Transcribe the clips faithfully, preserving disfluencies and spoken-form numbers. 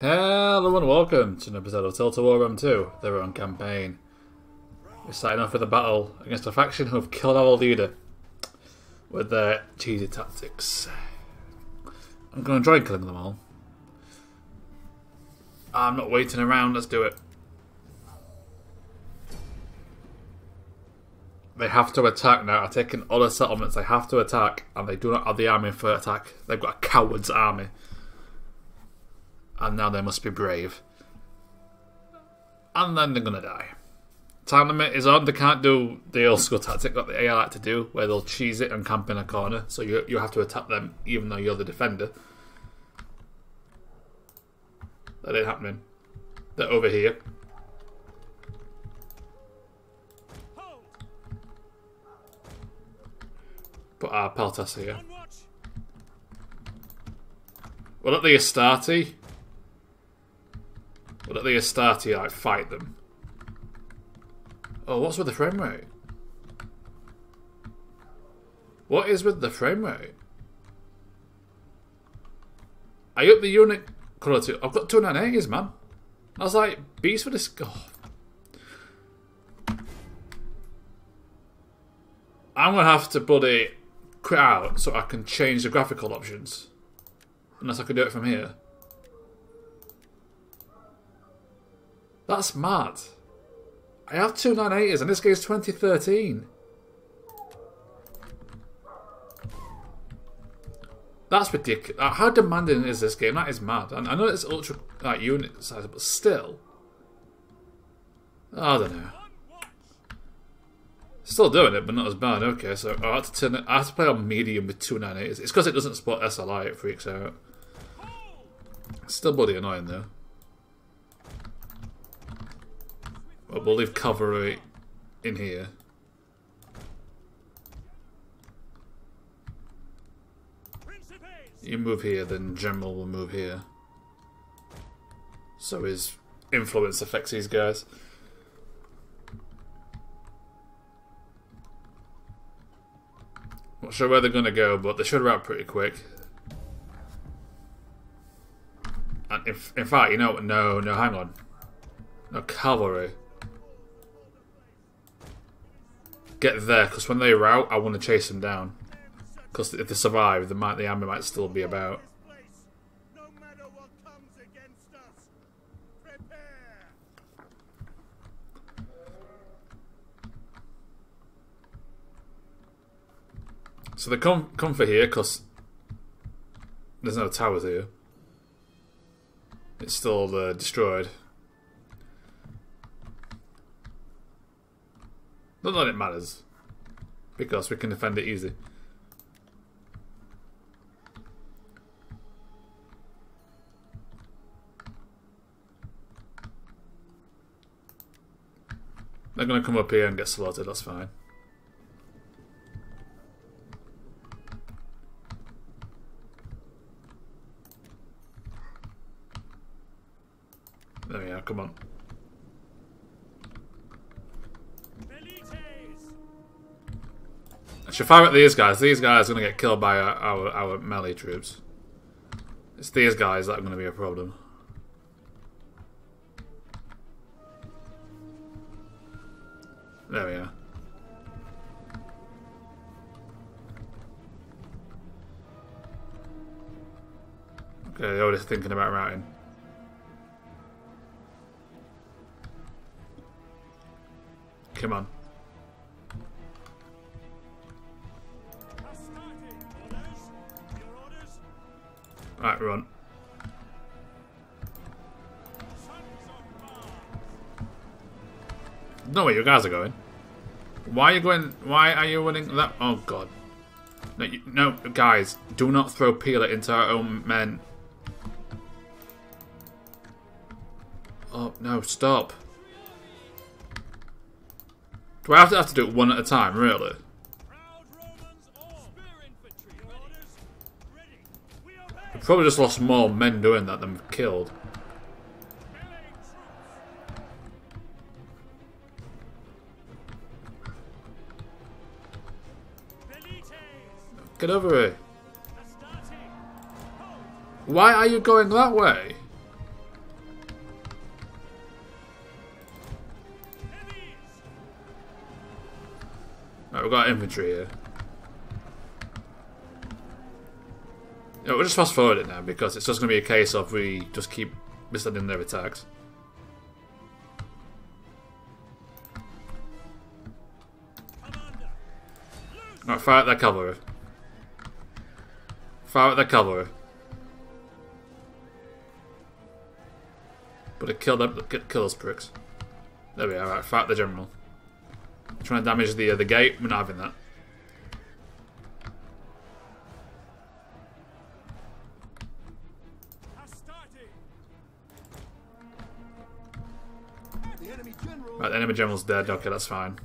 Hello and welcome to an episode of Tiltor War Room two, their own campaign. We're starting off with a battle against a faction who have killed our leader with their cheesy tactics. I'm going to try killing them all. I'm not waiting around, let's do it. They have to attack now. I've taken all the settlements, they have to attack, and they do not have the army for attack. They've got a coward's army. And now they must be brave. And then they're going to die. Time limit is on. They can't do the old school tactic that the A I like to do, where they'll cheese it and camp in a corner. So you, you have to attack them even though you're the defender. That ain't happening. They're over here. Put our Peltas here. Well, at the Astarte. Well, at the Astarte, like, fight them. Oh, what's with the frame rate? What is with the frame rate? I up the unit colour to. I've got two nine eighties, man. I was like, beast for this. Oh. I'm gonna have to bloody quit out so I can change the graphical options. Unless I can do it from here. That's mad. I have two nine eighties and this game's twenty thirteen. That's ridiculous. How demanding is this game? That is mad. And I know it's ultra like unit size, but still. I don't know. Still doing it, but not as bad. Okay, so I have to turn it, I have to play on medium with two nine eighties. It's because it doesn't support S L I. It freaks out. It's still bloody annoying though. But we'll leave cavalry in here. You move here, then general will move here. So his influence affects these guys. Not sure where they're going to go, but they should route pretty quick. And if, in fact, you know what? No, no, hang on. No cavalry. Get there, because when they rout, I want to chase them down. Because if they survive, they might, the army might still be about. So they come, come for here, because there's no towers here. It's still uh, destroyed. Not that it matters, because we can defend it easy. They're going to come up here and get slaughtered, that's fine. There we are, come on. I should fire at these guys. These guys are going to get killed by our, our, our melee troops. It's these guys that are going to be a problem. There we are. Okay, they're already thinking about routing. Come on. Alright, run. No way, you guys are going. Why are you going? Why are you winning that? Oh god. No, you, no, guys, do not throw Peeler into our own men. Oh no, stop. Do I have to have to do it one at a time, really? We probably just lost more men doing that than we've killed. Get over here. Why are you going that way? we've got infantry here. Yeah, we'll just fast forward it now because it's just going to be a case of we just keep withstanding their attacks. Alright, fire at their cavalry. Fire at their cavalry. But it killed them. Kill those pricks. There we are. Right, fire at the general. Trying to damage the uh, the gate. We're not having that. The enemy general. Right, the enemy general's dead. Okay, that's fine.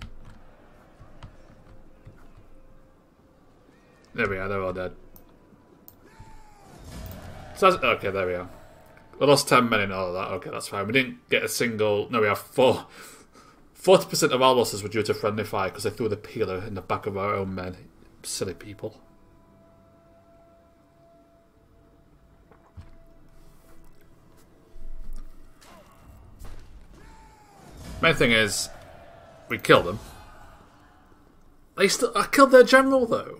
There we are, they're all dead. So that's, okay, there we are. We lost ten men in all of that, okay, that's fine. We didn't get a single... No, we have four... forty percent of our losses were due to friendly fire because they threw the peeler in the back of our own men. Silly people. Main thing is, we kill them. They still... I killed their general, though.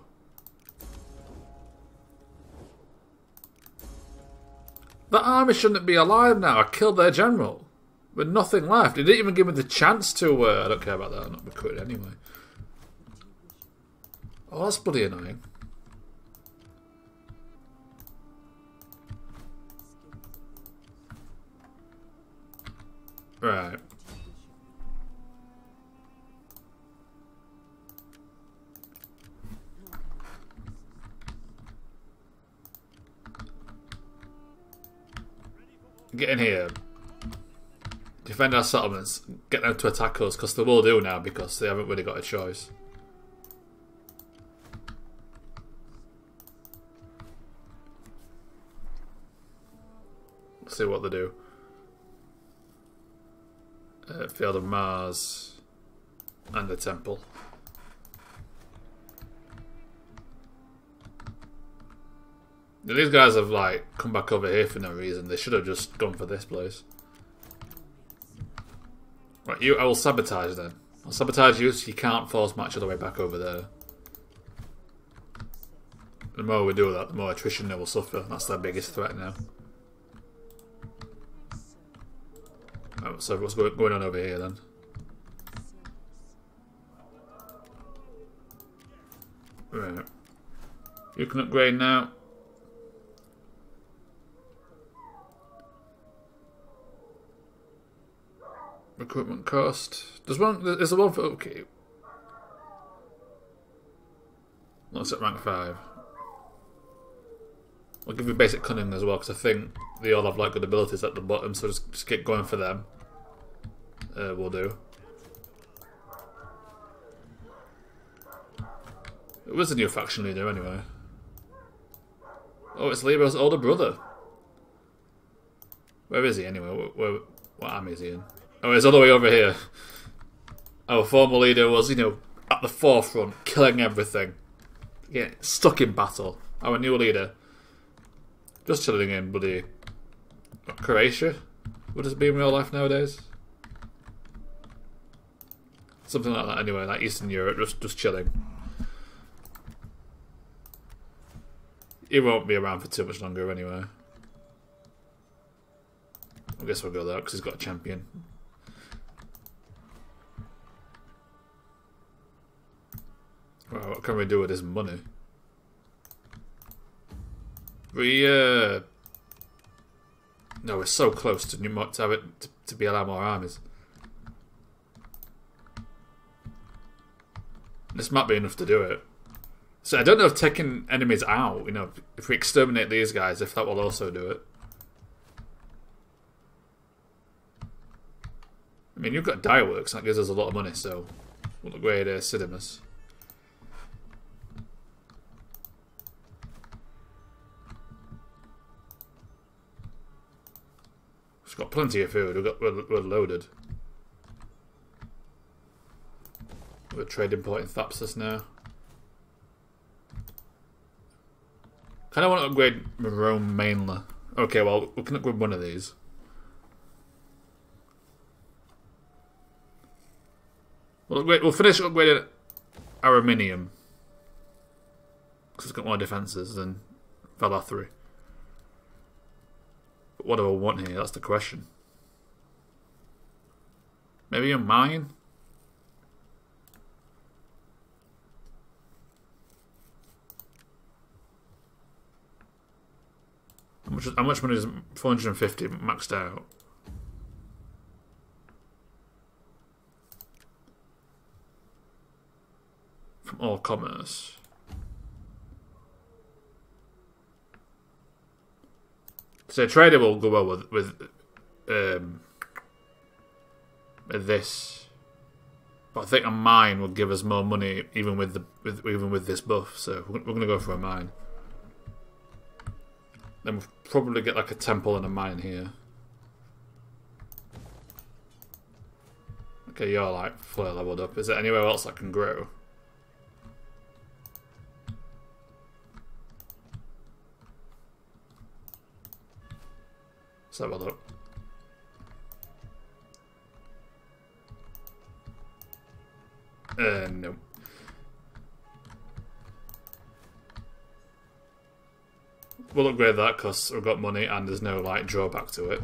The army shouldn't be alive now. I killed their general. With nothing left. It didn't even give me the chance to... Uh, I don't care about that. I'm not recruiting anyway. Oh, that's bloody annoying. Right. Get in here, defend our settlements, get them to attack us, because they will do now, because they haven't really got a choice. Let's see what they do. Uh, Field of Mars, and the temple. These guys have like come back over here for no reason. They should have just gone for this place. Right, you. I will sabotage then. I'll sabotage you so you can't force march all the way back over there. The more we do that, the more attrition they will suffer. That's their biggest threat now. Right, so what's going on over here then? Right. You can upgrade now. Recruitment cost. There's one. There's the one for upkeep. That's at rank five. I'll give you basic cunning as well because I think they all have like good abilities at the bottom. So just, just keep going for them. Uh, we'll do. It was a new faction leader anyway. Oh, it's Lero's older brother. Where is he anyway? Where, where, what army is he in? Oh, it's all the way over here. Our former leader was, you know, at the forefront, killing everything. Yeah, stuck in battle. Our new leader. Just chilling in bloody Croatia. Would this be in real life nowadays? Something like that anyway, like Eastern Europe, just just chilling. He won't be around for too much longer anyway. I guess we'll go there because he's got a champion. Well, what can we do with this money? We uh no, we're so close to new to have it to, to be allowed more armies. This might be enough to do it. So I don't know if taking enemies out, you know, if we exterminate these guys, if that will also do it. I mean, you've got dye works, that gives us a lot of money, so we'll upgrade uh, Sidimus. We've got plenty of food. We've got, we're, we're loaded. We're trading port in Thapsus now. Kind of want to upgrade Rome mainly. Okay, well, we can upgrade one of these. We'll, upgrade, we'll finish upgrading Araminium. Because it's got more defences than Valathri. But what do I want here? That's the question. Maybe a mine? How much, how much money is four hundred fifty maxed out? From all commerce. So trader will go well with, with um with this. But I think a mine will give us more money even with the with, even with this buff, so we're, we're gonna go for a mine. Then we'll probably get like a temple and a mine here. Okay, you're like flare leveled up. Is there anywhere else I can grow? Let's have a look. Uh, no. We'll upgrade that because we've got money and there's no like drawback to it.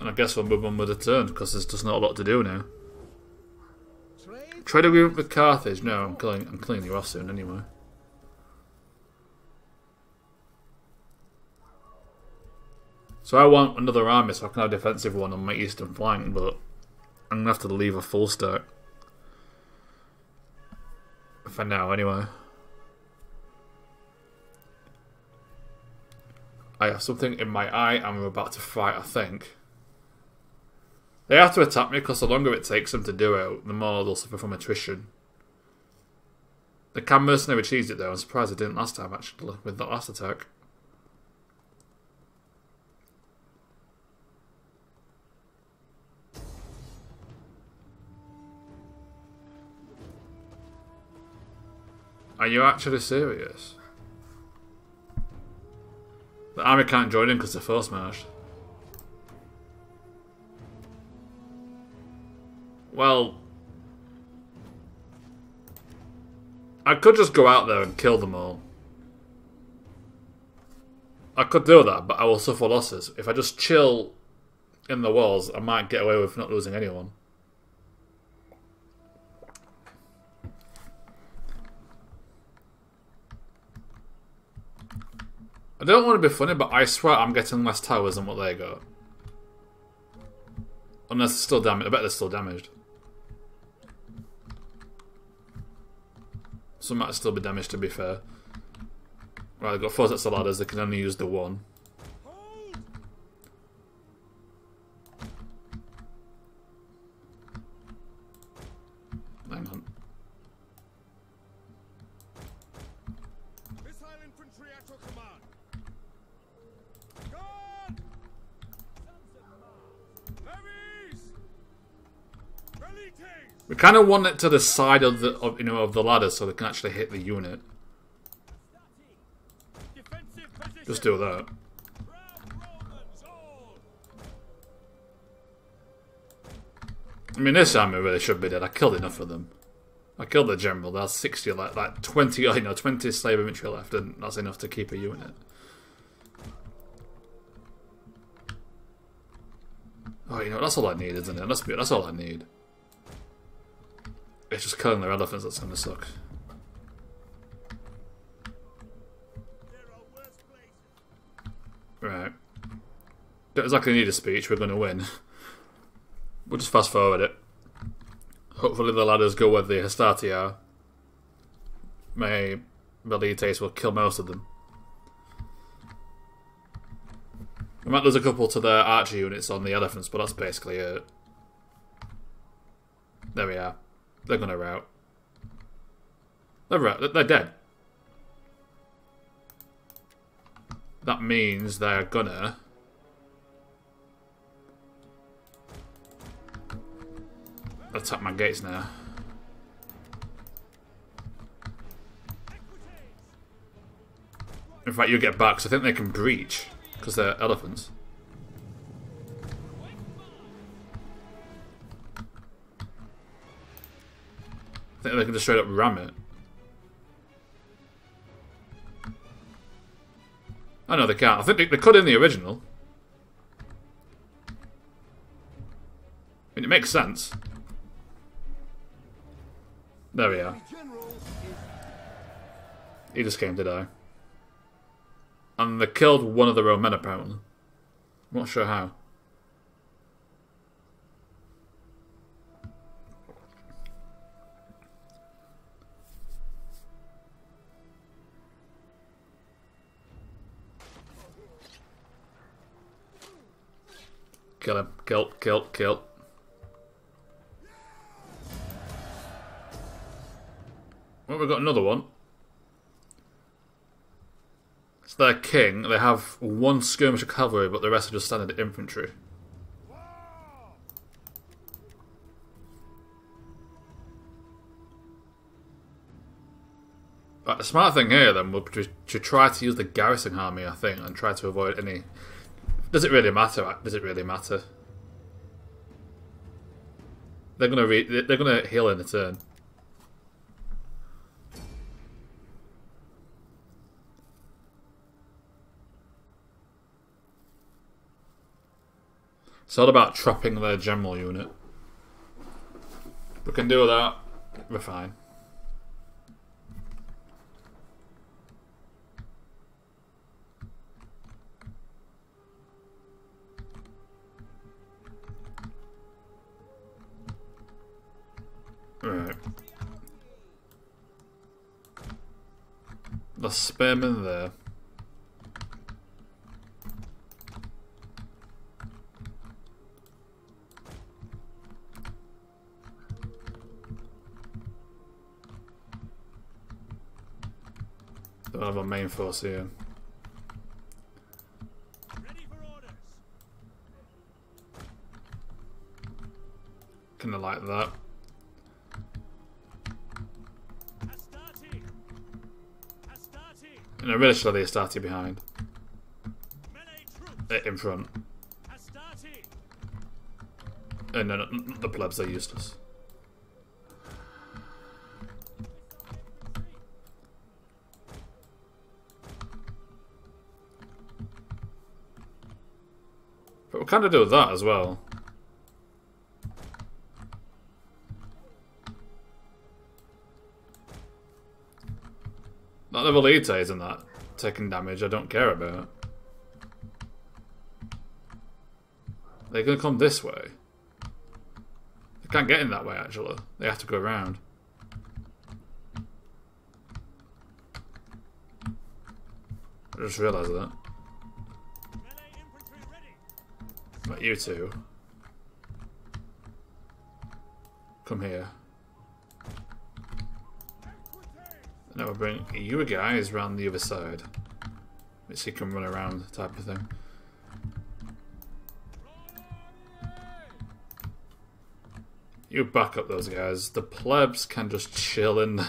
And I guess we'll move on with a turn because there's just not a lot to do now. Trade agreement with Carthage? No, I'm killing, I'm killing you off soon anyway. So I want another army so I can have a defensive one on my eastern flank, but I'm going to have to leave a full stack. For now, anyway. I have something in my eye and we're about to fight, I think. They have to attack me because the longer it takes them to do it, the more they'll suffer from attrition. The Cam mercenary cheesed it though, I'm surprised I didn't last time actually, with that last attack. Are you actually serious? The army can't join in because they're force marched. Well, I could just go out there and kill them all. I could do that, but I will suffer losses. If I just chill in the walls, I might get away with not losing anyone. I don't want to be funny, but I swear I'm getting less towers than what they got. Unless they're still damaged. I bet they're still damaged. Some might still be damaged, to be fair. Right, they've got four sets of ladders. They can only use the one. Hang on. We kind of want it to the side of the of, you know of the ladder so they can actually hit the unit. Just do that. I mean, this army really should be dead. I killed enough of them. I killed the general. There's sixty like like twenty you know twenty slave infantry left, and that's enough to keep a unit. Oh, you know that's all I need, isn't it? That's that's all I need. It's just killing their elephants that's gonna suck. Right. Don't exactly need a speech, we're gonna win. We'll just fast forward it. Hopefully the ladders go where the Hastati are. My Velites will kill most of them. I might lose a couple to their archer units on the elephants, but that's basically it. There we are. They're gonna rout. They're rout. They're dead. That means they're gonna. Attack my gates now. In fact, you get back, so I think they can breach because they're elephants. think they can just straight up ram it. Oh no, they can't. I think they, they could in the original. I mean, it makes sense. There we are. He just came to die. And they killed one of their own men, apparently. I'm not sure how. Kill him. Kill, kill, kill. Well, we've got another one. It's their king. They have one skirmisher cavalry, but the rest are just standard infantry. But the smart thing here, then, would be to try to use the garrison army, I think, and try to avoid any... Does it really matter? Does it really matter? They're gonna re they're gonna heal in a turn. It's all about trapping their general unit. We can do that. We're fine. Right. The spearmen there. Don't have a main force here. Kinda like that. And I really should have the Astarte behind. In front. And no, no, the plebs are useless. But we'll kind of do that as well. That level eight is in that taking damage I don't care about. They're gonna come this way. They can't get in that way actually. They have to go around. I just realised that. But you two. Come here. Now we'll bring you guys round the other side. Which he can run around type of thing. You back up those guys. The plebs can just chill in,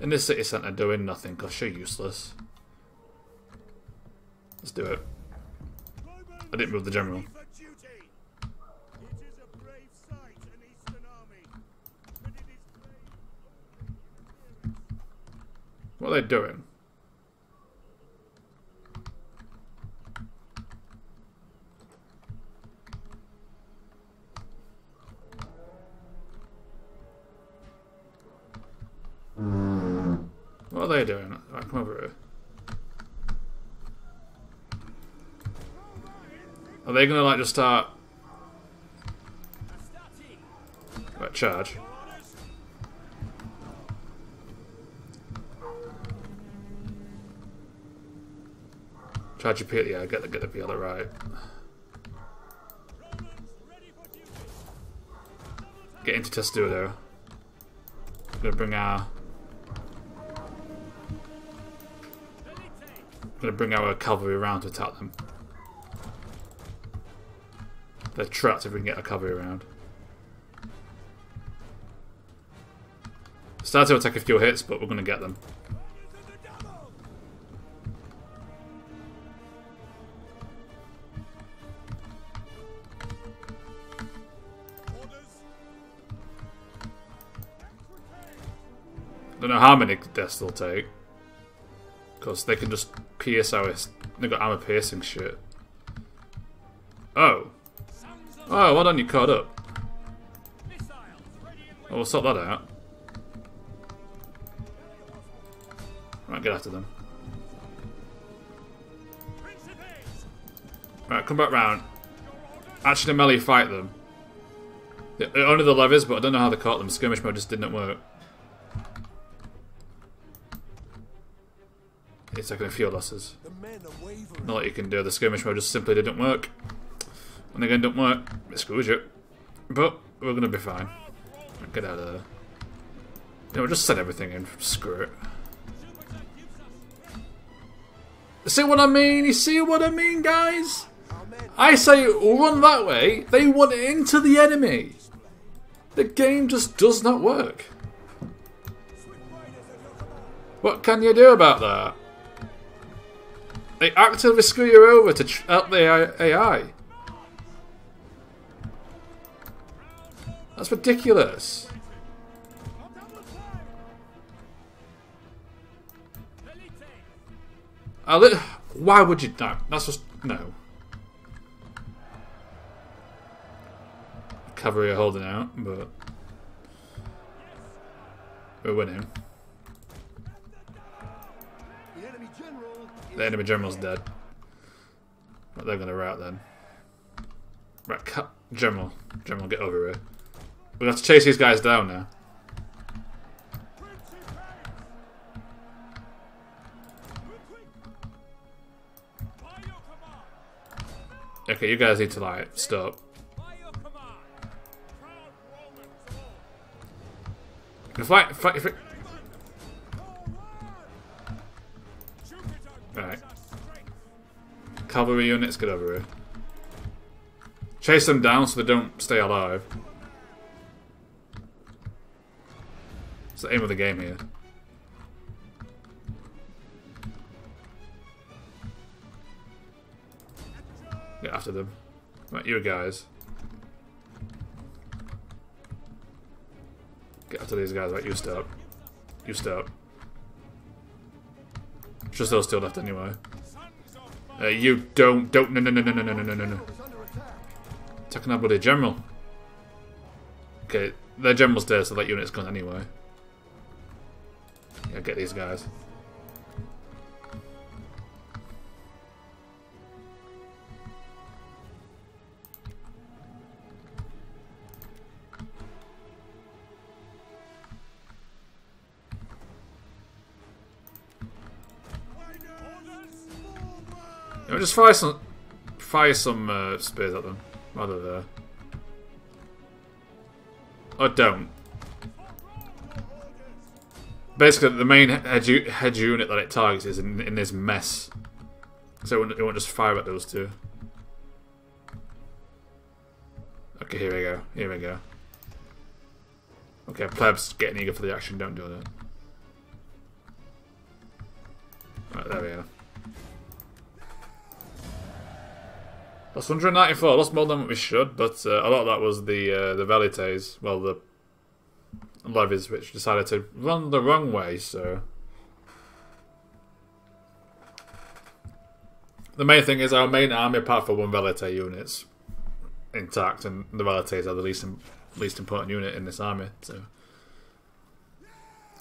in the city centre doing nothing because you're useless. Let's do it. I didn't move the general. What are they doing? Mm. What are they doing? All right, come over here. Are they gonna like just start? Right, charge. Charge your P L A, yeah, get the, get the P L A right. Get into Testudo. I'm gonna bring our... I'm gonna bring our cavalry around to attack them. They're trapped if we can get our cavalry around. Start to attack a few hits, but we're gonna get them. Don't know how many deaths they'll take. Because they can just pierce our... They've got armor piercing shit. Oh. Oh, why don't you card up? Oh, we'll sort that out. Right, get after them. Right, come back round. Actually, melee fight them. Yeah, only the levies, but I don't know how they caught them. Skirmish mode just didn't work. It's taking a few losses. Not like you can do. The skirmish mode just simply didn't work. And again, don't work. It screws you. But we're gonna be fine. Right, get out of there. You know, just set everything in. Screw it. See what I mean? You see what I mean, guys? I say run that way, they run into the enemy. The game just does not work. What can you do about that? They actively screw you over to help the A I. That's ridiculous. Why would you no? That's just no. Cavalry are holding out, but we're winning. The enemy, general the enemy general's dead. But they're gonna rout then. Right, cut general, general, get over here. We have to chase these guys down now. Okay, you guys need to, like, stop. Fight, fight, fight. Alright. Cavalry units, get over here. Chase them down so they don't stay alive. It's the aim of the game here. Get after them. Right, you guys. Get after these guys. Right, you stop. You stop. Just those two left anyway. Uh, you don't, don't, no, no, no, no, no, no, no, no, no. Attacking our bloody general. Okay, their general's dead, so that unit's gone anyway. Yeah, get these guys. Yeah, just fire some, fire some uh, spears at them, rather there. Or don't. Basically, the main head, head unit that it targets is in, in this mess, so it won't just fire at those two. Okay, here we go. Here we go. Okay, plebs getting eager for the action. Don't do that. Right, there we go. Lost one hundred ninety-four, lost more than what we should, but uh, a lot of that was the uh, the velites, well the levies, which decided to run the wrong way, so... The main thing is our main army, apart from one velite unit's intact, and the velites are the least, im least important unit in this army, so...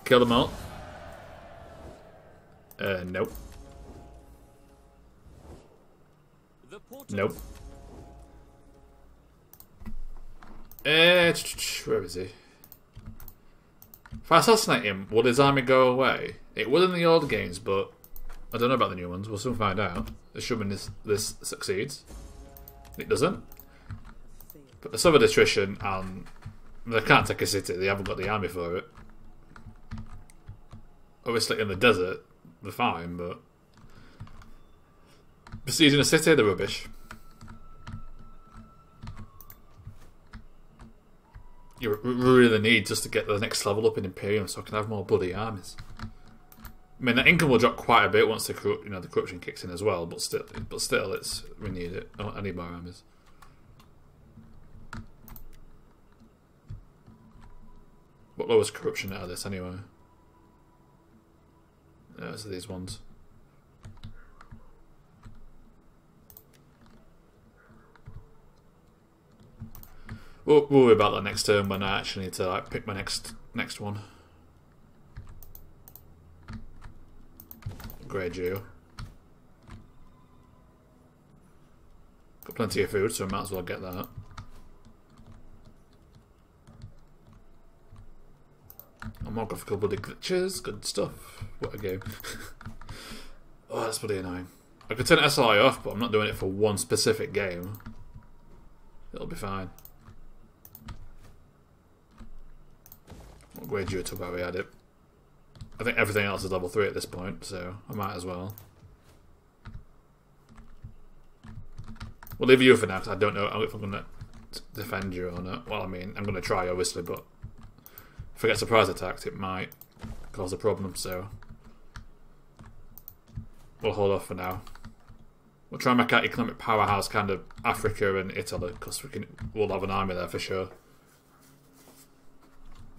Kill them all. Uh, nope. Nope. Uh, where is he? If I assassinate him, will his army go away? It would in the old games, but I don't know about the new ones. We'll soon find out. Assuming this this succeeds. It doesn't. But there's some attrition, and they can't take a city. They haven't got the army for it. Obviously, in the desert, they're fine, but... Besieging a city, the rubbish. You really need just to get the next level up in Imperium, so I can have more bloody armies. I mean, the income will drop quite a bit once the you know the corruption kicks in as well, but still, but still, it's we need it. I, I need more armies. What lowers corruption out of this anyway? Those are these ones. We'll, we'll worry about that next turn when I actually need to like, pick my next next one. Grey Jew. Got plenty of food, so I might as well get that. Homographical bloody glitches, good stuff. What a game. Oh, that's bloody annoying. I could turn S L I off, but I'm not doing it for one specific game. It'll be fine. What grade you took while we had it? I think everything else is level three at this point, so I might as well. We'll leave you for now because I don't know if I'm going to defend you or not. Well, I mean, I'm going to try, obviously, but if I get surprise attacked, it might cause a problem, so we'll hold off for now. We'll try and make our economic powerhouse kind of Africa and Italy because we can, we'll have an army there for sure.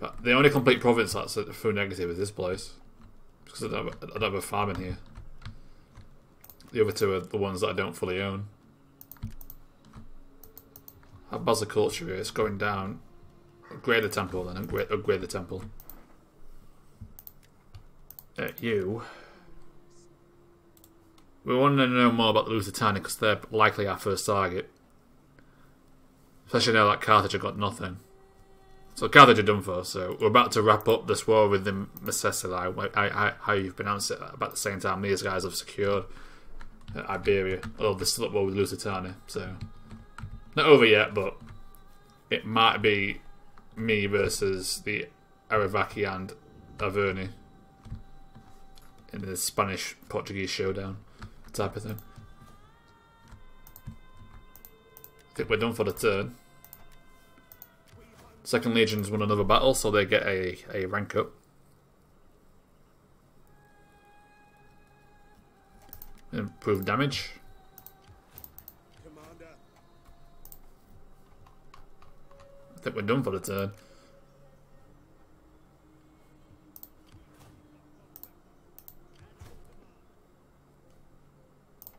But the only complete province that's a full negative is this place. Because I don't, have, I don't have a farm in here. The other two are the ones that I don't fully own. Have Basel culture here, it's going down. Upgrade the temple then, upgrade, upgrade the temple. At you. We want to know more about the Lusitania because they're likely our first target. Especially now that Carthage have got nothing. So Carthage are done for, so we're about to wrap up this war with the Masaesyli, I, I, how you pronounce it, about the same time these guys have secured uh, Iberia, although they're still at war with Lusitania, so not over yet, but it might be me versus the Aravaki and Averni in the Spanish-Portuguese showdown type of thing. I think we're done for the turn. Second Legion's won another battle, so they get a, a rank up. Improved damage. Commander. I think we're done for the turn.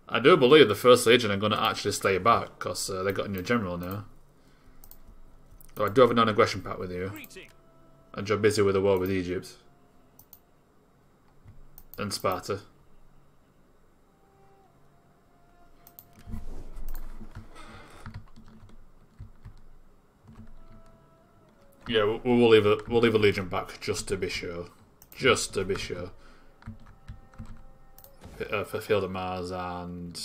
I do believe the First Legion are going to actually stay back, because uh, they got a new general now. So I do have a non-aggression pact with you, and you're busy with the war with Egypt and Sparta. Yeah, we'll, we'll leave a we'll leave a legion back just to be sure, just to be sure. Uh, for Field of Mars and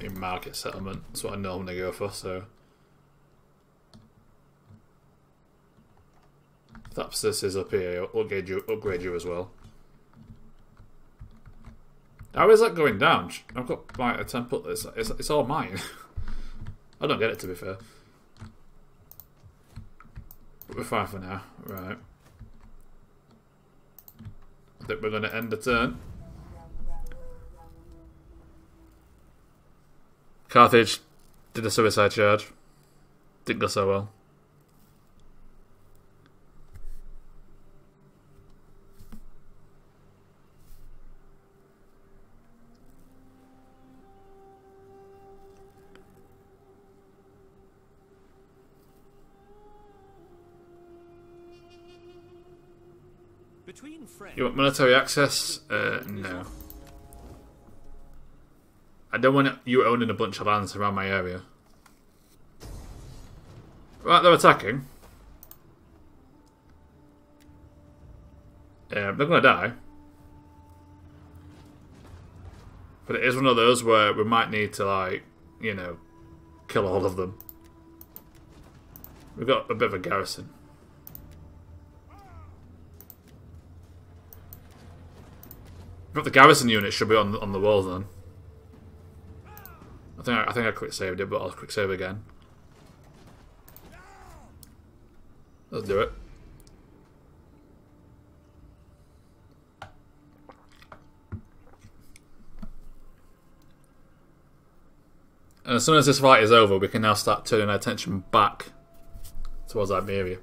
in market settlement, that's what I normally go for. So. Thapsis is up here, upgrade you, upgrade you as well. How is that going down? I've got like a temple, it's, it's, it's all mine. I don't get it to be fair. But we're fine for now, right. I think we're going to end the turn. Carthage did a suicide charge. Didn't go so well. You want military access? Uh, no. I don't want you owning a bunch of lands around my area. Right, they're attacking. Um, they're going to die. But it is one of those where we might need to, like, you know, kill all of them. We've got a bit of a garrison. But the garrison unit should be on the, on the wall then. I think I, I think I quick saved it, but I'll quick save again. Let's do it. And as soon as this fight is over, we can now start turning our attention back towards Iberia.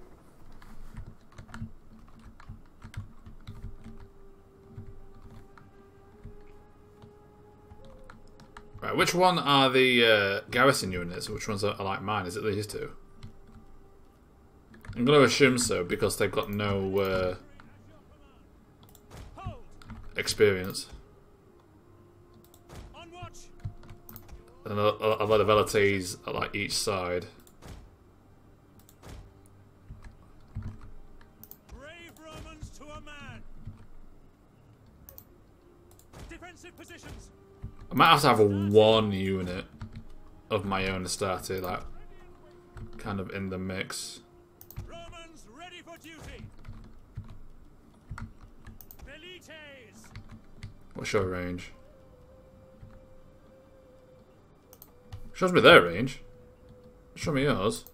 Right, which one are the uh, garrison units? Which ones are, are like mine? Is it these two? I'm going to assume so, because they've got no uh, experience. And a, a, a lot of L T s are like each side. Brave Romans to a man. Defensive positions. I might have to have a one unit of my own starter, like kind of in the mix. Romans ready for duty. Velites. What's your range? Shows me their range. Show me yours.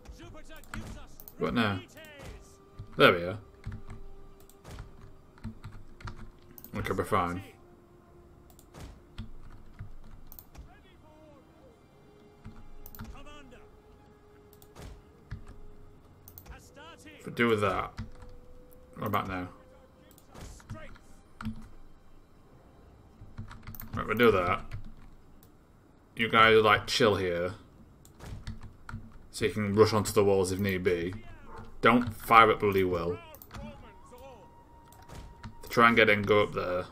What now? There we are. Okay, we're fine. If we do with that, what about now? Right, we'll do that. You guys are like chill here, so you can rush onto the walls if need be. Don't fire at bloody will. To try and get in, go up there.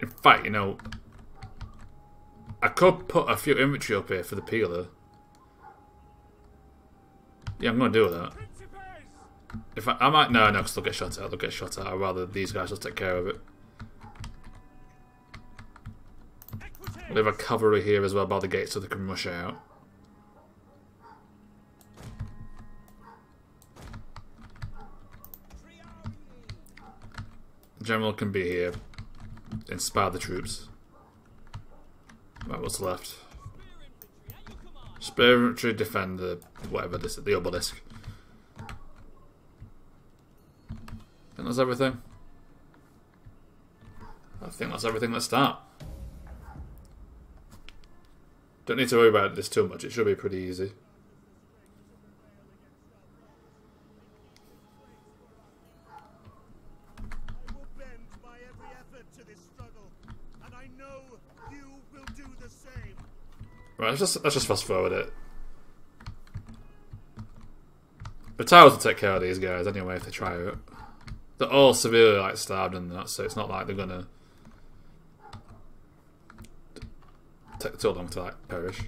In fact, you know, I could put a few infantry up here for the peeler. Yeah, I'm gonna do that. If I, I might, no, no, because they'll get shot at. They'll get shot at. I'd rather these guys just take care of it. We'll have a cavalry here as well by the gate so they can rush out. The general can be here. Inspire the troops. Right, what's left? Spear infantry, defender, whatever this is, the obelisk. I think that's everything. I think that's everything. Let's start. Don't need to worry about this too much, it should be pretty easy. I will bend by every effort to this struggle, and I know you will do the same. Right, let's just let's just fast forward it. The towers will take care of these guys anyway if they try it. They're all severely like starved and that, so it's not like they're gonna take too long to like perish.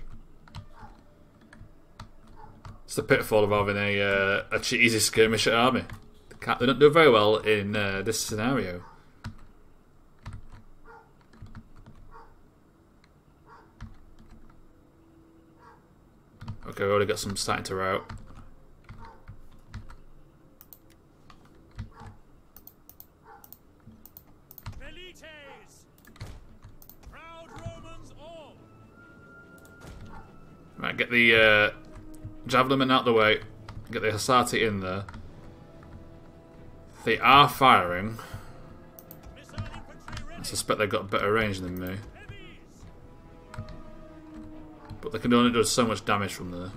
It's the pitfall of having a uh, a cheesy skirmisher army. They, can't, they don't do very well in uh, this scenario. Okay, we already got some starting to rout. Right, get the uh, javelin men out the way. Get the Hassati in there. They are firing. I suspect they've got better range than me, but they can only do so much damage from there.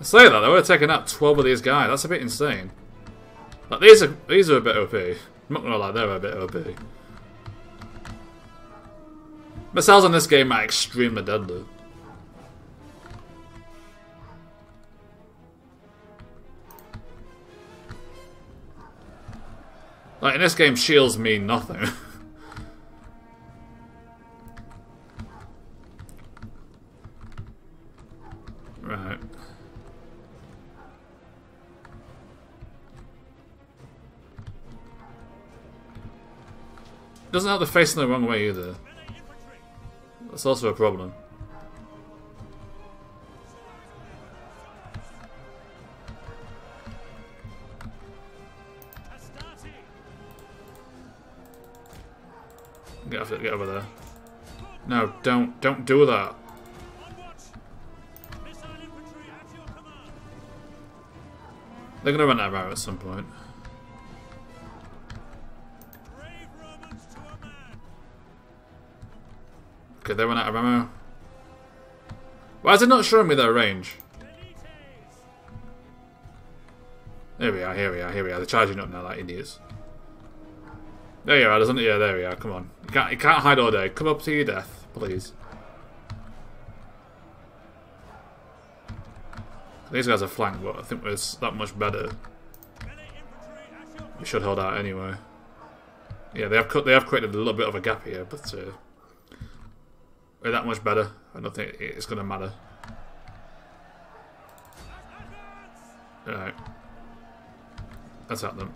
I say that, they would have taken out twelve of these guys. That's a bit insane. Like, these are these are a bit O P. I'm not gonna lie, they're a bit O P. Missiles in this game are extremely deadly. Like, in this game, shields mean nothing. Right. Doesn't help they're facing the wrong way either. That's also a problem. Get, get over there. No, don't, don't do that. They're gonna run out of arrows at some point. Okay, they went out of ammo. Why is it not showing me their range? Here we are, here we are, here we are. They're charging up now like idiots. There you are, doesn't it? Yeah, there we are. Come on. You can't, you can't hide all day. Come up to your death, please. These guys are flanked, but I think we're that much better. We should hold out anyway. Yeah, they have cut. They have created a little bit of a gap here, but uh, we're that much better. I don't think it's going to matter. All right, let's attack them,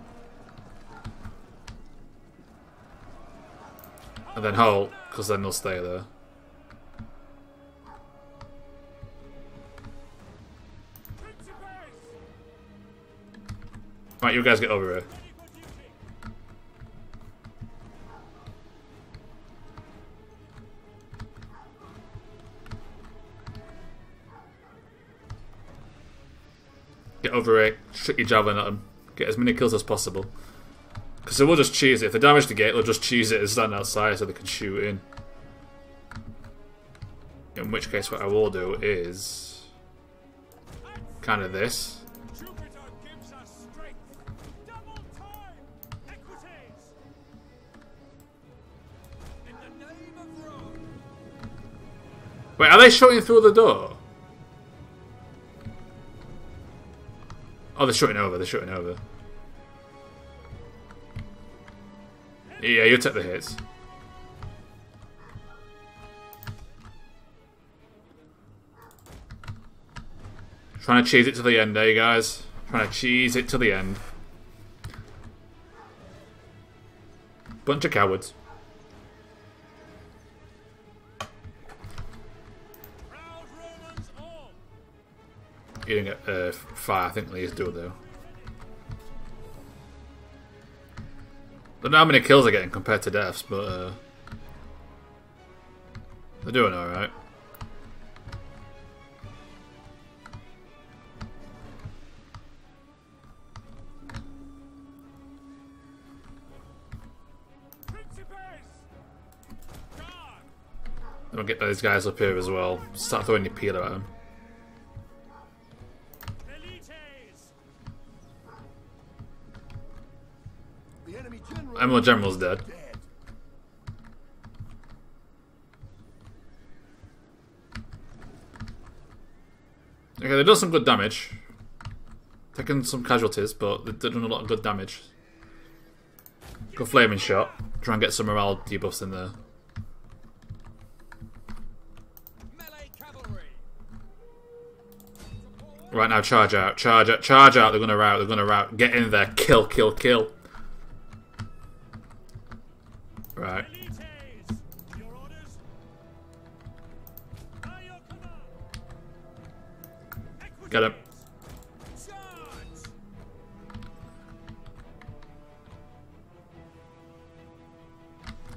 and then hold, because then they'll stay there. Right, you guys get over here. Get over it, shoot your javelin at them, get as many kills as possible. Because they will just cheese it. If they damage the gate, they'll just cheese it and stand outside so they can shoot in. In which case, what I will do is kind of this. Wait, are they shooting through the door? Oh, they're shooting over, they're shooting over. Yeah, you'll take the hits. Trying to cheese it to the end, eh, you guys? Trying to cheese it to the end. Bunch of cowards. You didn't get uh, fire, I think these do though. I don't know how many kills they're getting compared to deaths, but uh, they're doing alright. I'm gonna get those guys up here as well. Start throwing your peeler at them. Emerald General's dead. Okay, they've done some good damage. Taken some casualties, but they've done a lot of good damage. Good flaming shot. Try and get some morale debuffs in there. Right now, charge out, charge out, charge out. They're gonna rout, they're gonna rout. Get in there, kill, kill, kill. Right. Get him.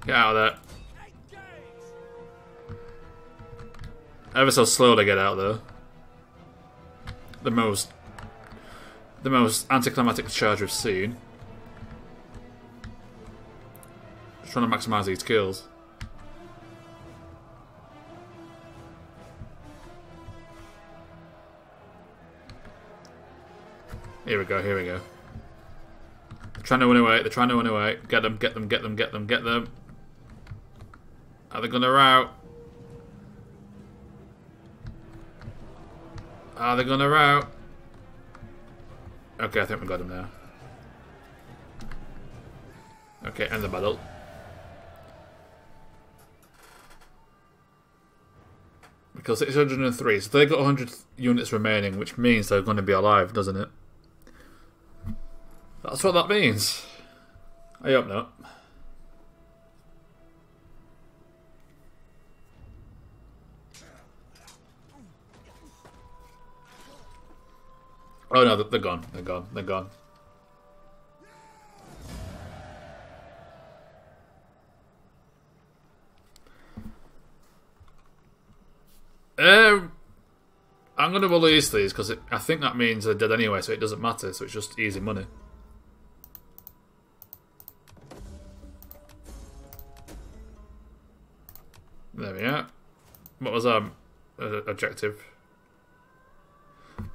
Get out of there. Ever so slow to get out though. The most, the most anticlimactic charge we've seen. Trying to maximise these kills. Here we go, here we go. They're trying to win away, they're trying to win away. Get them, get them, get them, get them, get them. Are they gonna rout? Are they gonna rout? Okay, I think we got them now. Okay, end the battle. Because six hundred and three, so they've got one hundred units remaining, which means they're going to be alive, doesn't it? That's what that means. I hope not. Oh no, they're gone, they're gone, they're gone. Um, I'm going to release these because I think that means they're dead anyway, so it doesn't matter, so it's just easy money. There we are. What was our uh, objective?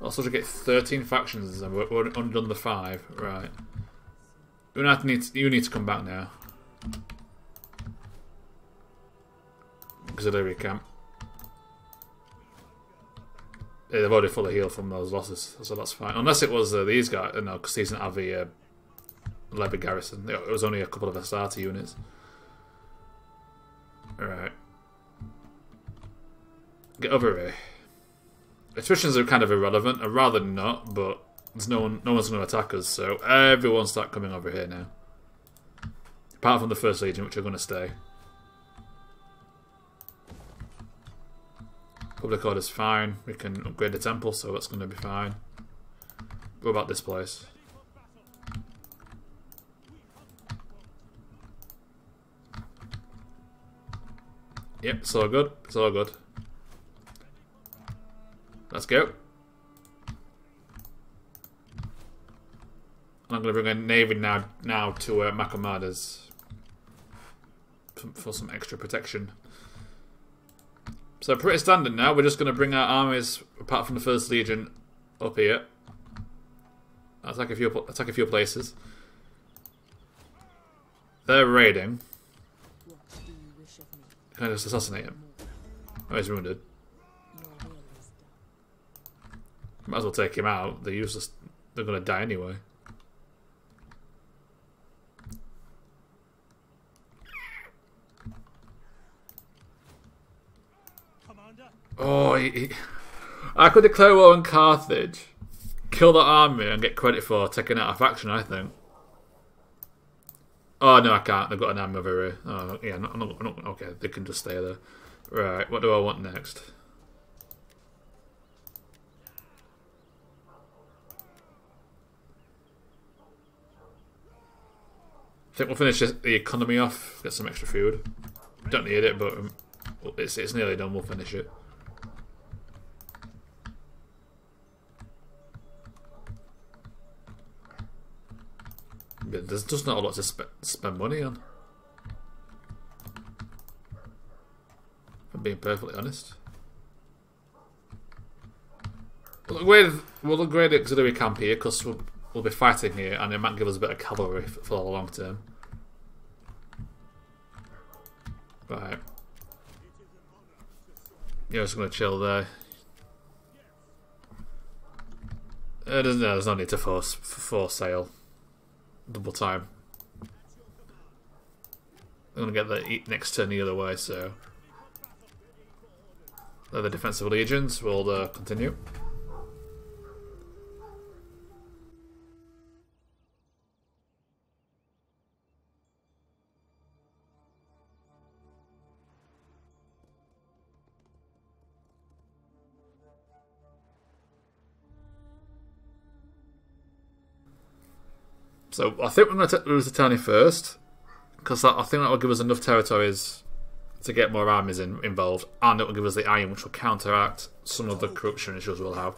I'll sort of get thirteen factions and we're undone the five. Right. Unat needs, you need to come back now. Because I don't really camp. Yeah, they've already fully healed from those losses, so that's fine. Unless it was uh, these guys. No, because these didn't have a uh, Levy garrison. It was only a couple of Astarte units. Alright. Get over here. Attritions are kind of irrelevant. I'd rather not, but there's no one, no one's going to attack us, so everyone start coming over here now. Apart from the First Legion, which are going to stay. Public order's fine. We can upgrade the temple, so that's going to be fine. What about this place? Yep, it's all good. It's all good. Let's go. And I'm going to bring a navy now, now to uh, Makomada's for some extra protection. So pretty standard now. We're just going to bring our armies, apart from the First Legion, up here. Attack a few, attack a few places. They're raiding. Can I just assassinate him? Oh, he's wounded. Might as well take him out. They're useless. They're going to die anyway. Oh, he, he. I could declare war on Carthage, kill the army, and get credit for taking out a faction, I think. Oh, no, I can't. They've got an army over here. Oh, yeah, no, no, no, okay, they can just stay there. Right, what do I want next? I think we'll finish this, the economy off, get some extra food. Don't need it, but it's, it's nearly done. We'll finish it. But there's just not a lot to sp spend money on, if I'm being perfectly honest. We'll upgrade, we'll upgrade auxiliary camp here, because we'll, we'll be fighting here and it might give us a bit of cavalry for, for the long term. Right. You're just going to chill there. Uh, there's, no, there's no need to force, force sale. Double time. I'm gonna get the next turn the other way, so they're the defensive legions. We'll uh, continue. So I think we're going to take Lusitania first, because I think that will give us enough territories to get more armies in, involved, and it will give us the iron, which will counteract some of the corruption issues we'll have.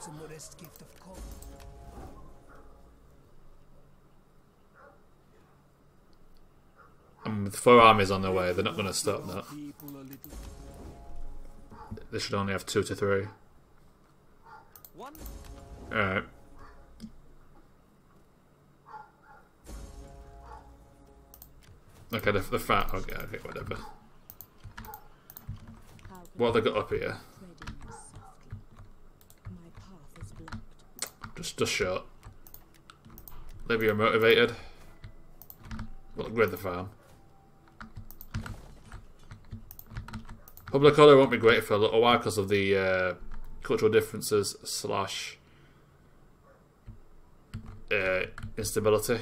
And with four armies on their way, they're not going to stop that. They should only have two to three. Alright. Okay, the, the fat. Okay, okay, whatever. What have they got up here? Just, just short. Maybe you're motivated. We'll upgrade the farm. Public order won't be great for a little while because of the uh, cultural differences slash uh, instability.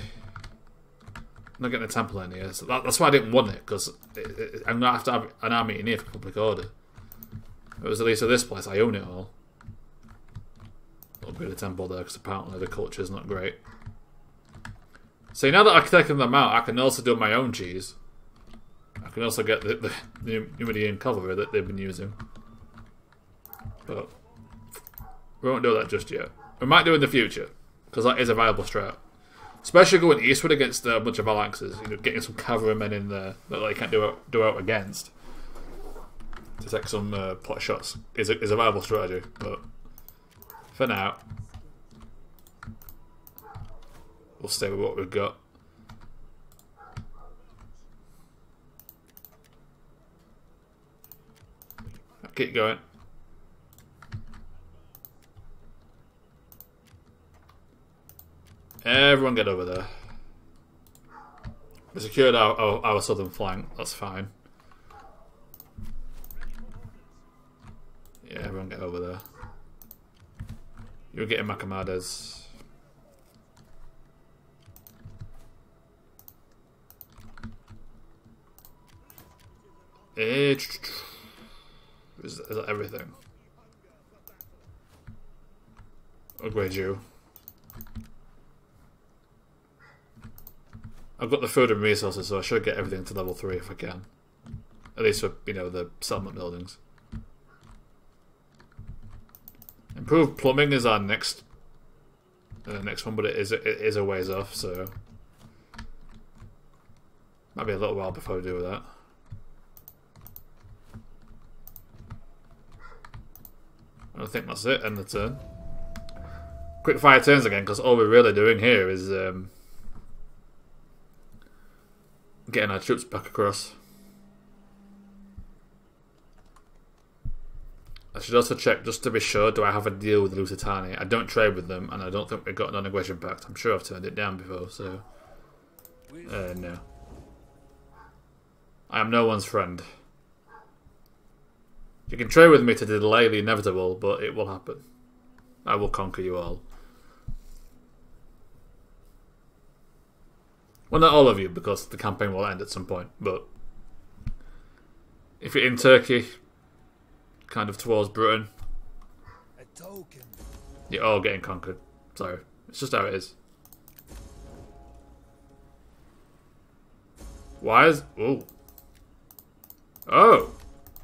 Not getting a temple in here, so that, that's why I didn't want it, because I'm gonna have to have an army in here for public order. If it was at least at this place, I own it all. I'll build a temple there because apparently the culture is not great. So now that I've taken them out, I can also do my own cheese. I can also get the, the, the Numidian cavalry that they've been using, but we won't do that just yet. We might do in the future because that is a viable strat. Especially going eastward against a bunch of phalanxes, you know, getting some cavalrymen in there that they can't do out, do out against to take some uh, pot shots is a, is a viable strategy. But for now, We'll stay with what we've got. I'll keep going. Everyone get over there. We secured our, our, our southern flank, that's fine. Yeah, everyone get over there. You're getting Macamades. Is that everything? Upgrade you. I've got the food and resources, so I should get everything to level three if I can. At least for, you know, the settlement buildings. Improved plumbing is our next uh, next one, but it is it is a ways off, so might be a little while before we do that. I think that's it. End the turn. Quick fire turns again, because all we're really doing here is um, getting our troops back across. I should also check, just to be sure, do I have a deal with the Lusitani? I don't trade with them, and I don't think we've got an non-aggression pact. I'm sure I've turned it down before, so... Uh, no. I am no one's friend. You can trade with me to delay the inevitable, but it will happen. I will conquer you all. Well, not all of you, because the campaign will end at some point, but... If you're in Turkey... kind of towards Britain. You're all getting conquered. Sorry. It's just how it is. Why is... Ooh. Oh!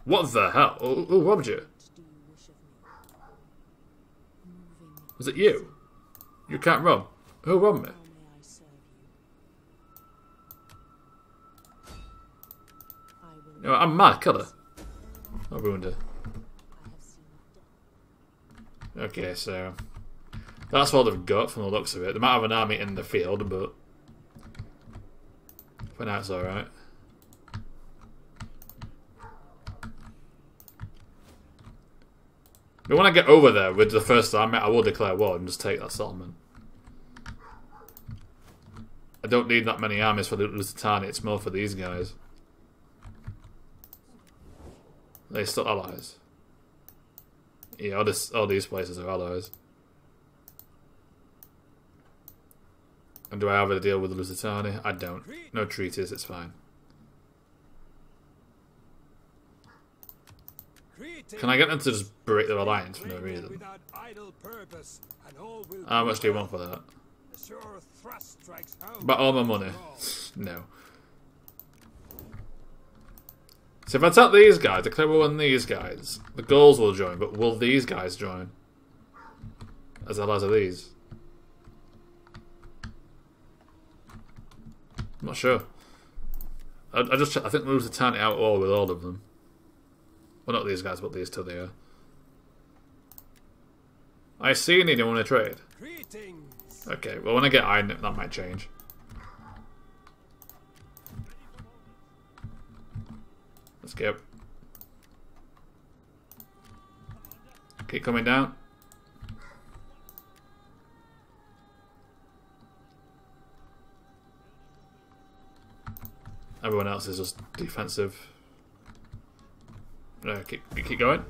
What the hell? Ooh, ooh, robbed you. Was it you? You can't rob. Who robbed me? You know, I'm mad, killer. I ruined her. Okay, so that's what they've got from the looks of it. They might have an army in the field, but for now it's alright. But when I get over there with the first army, I will declare war and just take that settlement. I don't need that many armies for the Lusitani, it's more for these guys. They're still allies. Yeah, all, this, all these places are allies. And do I have a deal with the Lusitani? I don't. No treaties, it's fine. Can I get them to just break their alliance for no reason? How much do you want for that? But all my money? No. So if I attack these guys, declare war on these guys, the Gauls will join, but will these guys join? As allies of these? I'm not sure. I, I just I think we lose the Lusitani out war with all of them. Well, not these guys, but these two there. I see you need to want to trade. Okay, well when I get iron, that might change. Let's go. Keep coming down. Everyone else is just defensive. No, keep, keep going.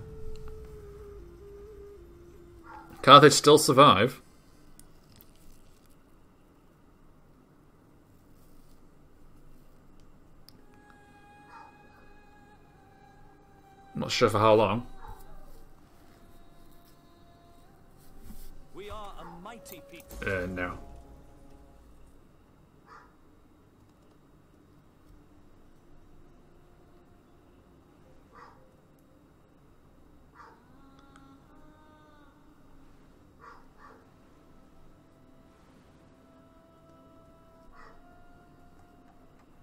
Carthage still survive. Not sure for how long. We are a mighty people. Uh, no.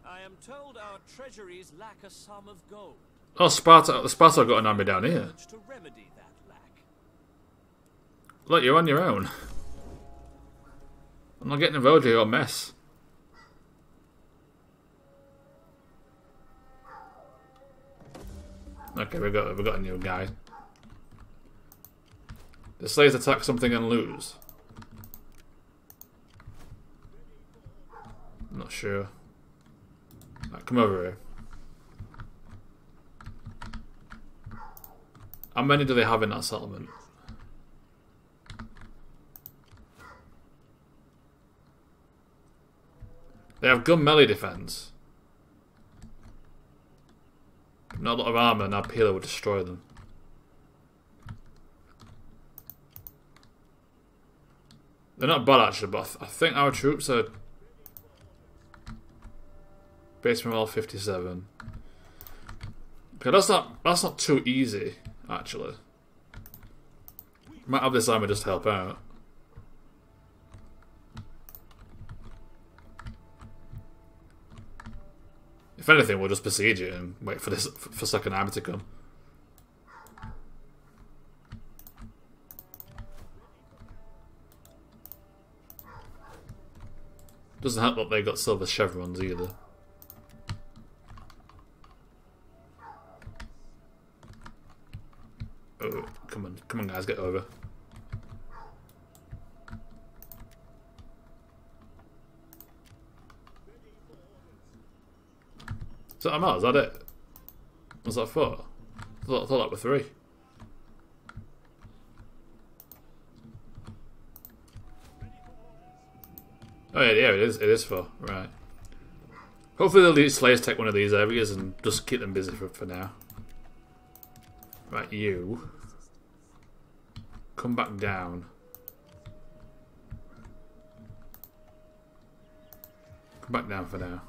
I am told our treasuries lack a sum of gold. Oh, Sparta, Sparta got an army down here. Look, you're on your own. I'm not getting involved here, I'll mess. Okay, we got we got a new guy. The slaves attack something and lose. I'm not sure. Right, come over here. How many do they have in that settlement? They have gun melee defense. Not a lot of armor, and our peeler would destroy them. They're not bad actually, but I, th I think our troops are base morale fifty-seven. Okay, that's not that's not too easy actually. Might have this army just help out. If anything, we'll just besiege it and wait for this for second army to come. Doesn't help that they got silver chevrons either. Oh, come on, come on, guys, get over. Is that amount? Is that it? Was that four? I thought, I thought that were three. Oh yeah, yeah, it is. It is four. Right. Hopefully the slaves take one of these areas and just keep them busy for for now. Right, you come back down. Come back down for now.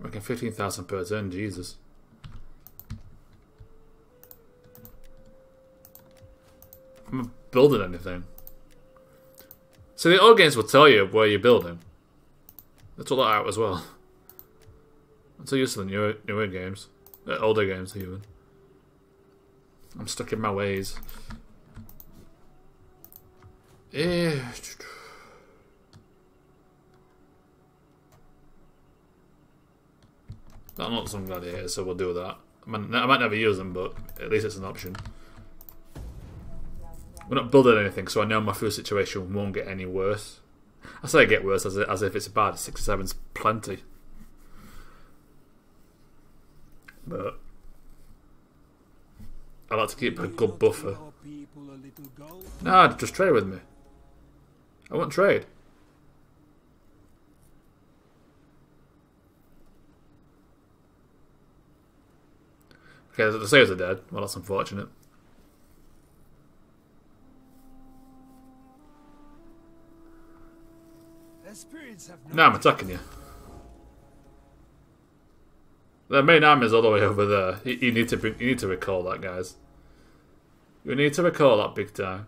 Reckon fifteen thousand per turn, Jesus. I'm not building anything. So the old games will tell you where you're building. They took that out as well. I'm so used to the newer newer games, uh, older games even. I'm stuck in my ways. Eh. That looks some gladiators, so we'll do that. I might, I might never use them, but at least it's an option. We're not building anything, so I know my food situation won't get any worse. I say get worse as, as if it's bad. sixty-seven's plenty. But I like to keep a good buffer. Nah, just trade with me. I won't trade. Okay, the slaves are dead. Well, that's unfortunate. No, I'm attacking you. Their main army is all the way over there. You, you need to bring, you need to recall that, guys. You need to recall that big time.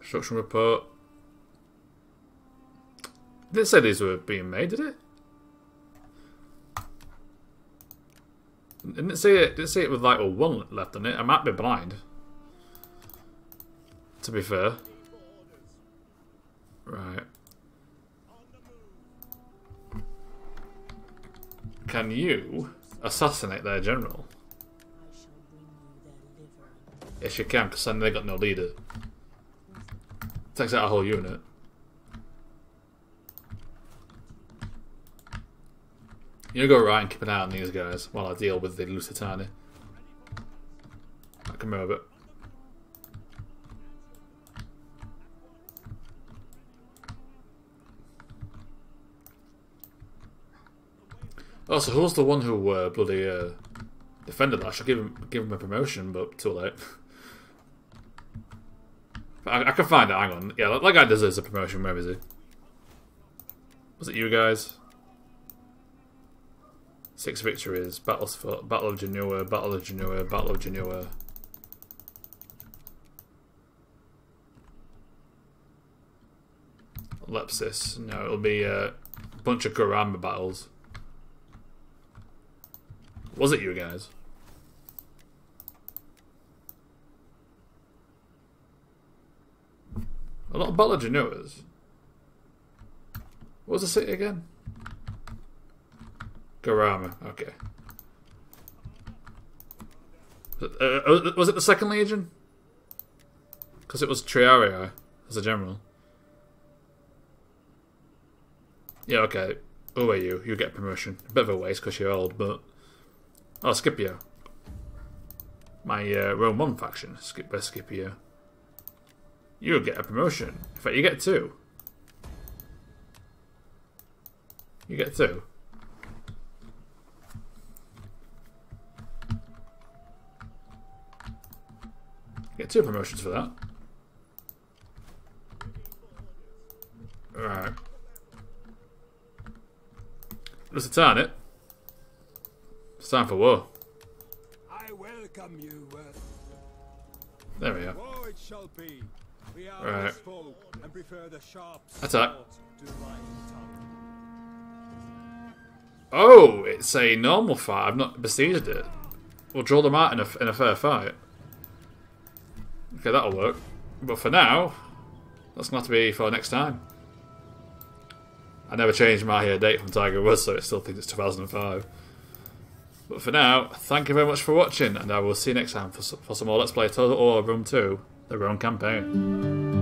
Construction report. It didn't say these were being made, did it? Didn't it say it? Didn't say it with like a one left on it. I might be blind. To be fair, right? Can you assassinate their general? Yes, you can, because then they got no leader. Takes out a whole unit. You go right and keep an eye on these guys while I deal with the Lusitani. I can move it. Oh, so who's the one who uh, bloody uh, defended that? I should give him give him a promotion, but too late. I, I can find out. Hang on. Yeah, that, that guy deserves a promotion. Where is he? Was it you guys? Six victories, battles for Battle of Genoa, Battle of Genoa, Battle of Genoa. Lepcis. No, it'll be a bunch of Garama battles. Was it you guys? A lot of Balaginuas. What was the city again? Garama, okay. Uh, was it the second legion? Because it was Triarii as a general. Yeah, okay. Who are you? You get promotion. A bit of a waste because you're old, but... Oh, Scipio. My uh, Rome one faction. Skip by Scipio. You'll get a promotion. In fact, you get two. You get two. You get two promotions for that. Alright. Let's turn it. It's time for war. I welcome you. Uh, there we are. War it shall be. We are right. And prefer the sharp attack. To oh, it's a normal fight. I've not besieged it. We'll draw them out in a, in a fair fight. Okay, that'll work. But for now, that's not to be for next time. I never changed my uh, date from Tiger Woods, so it still thinks it's two thousand five. But for now, thank you very much for watching, and I will see you next time for, for some more Let's Play Total War Room two, the Rome campaign.